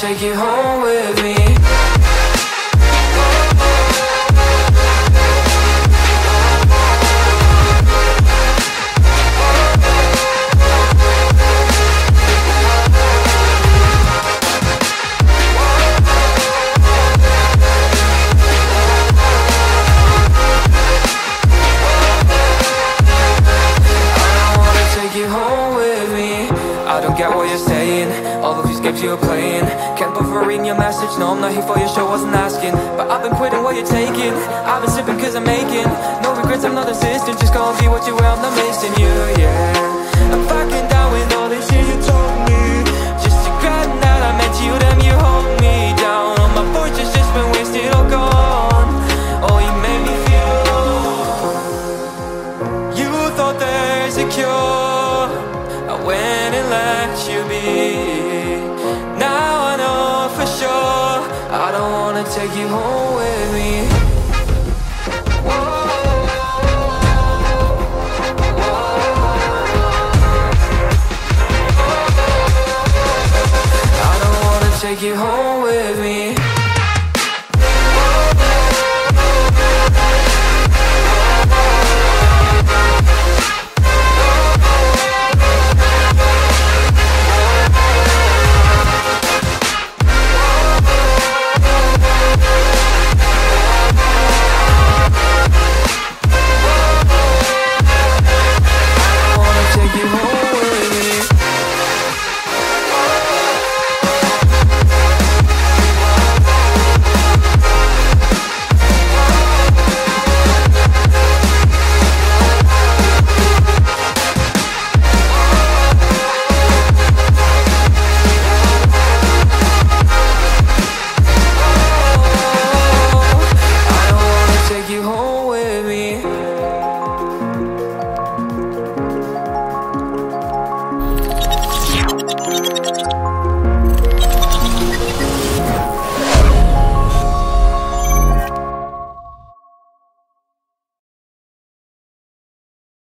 take you home with me. You're playing, can't but for reading your message. No, I'm not here for your show, wasn't asking. But I've been quitting what you're taking. I've been sipping cause I'm making no regrets, I'm not insistent. Just gonna be what you were, I'm not missing you, yeah.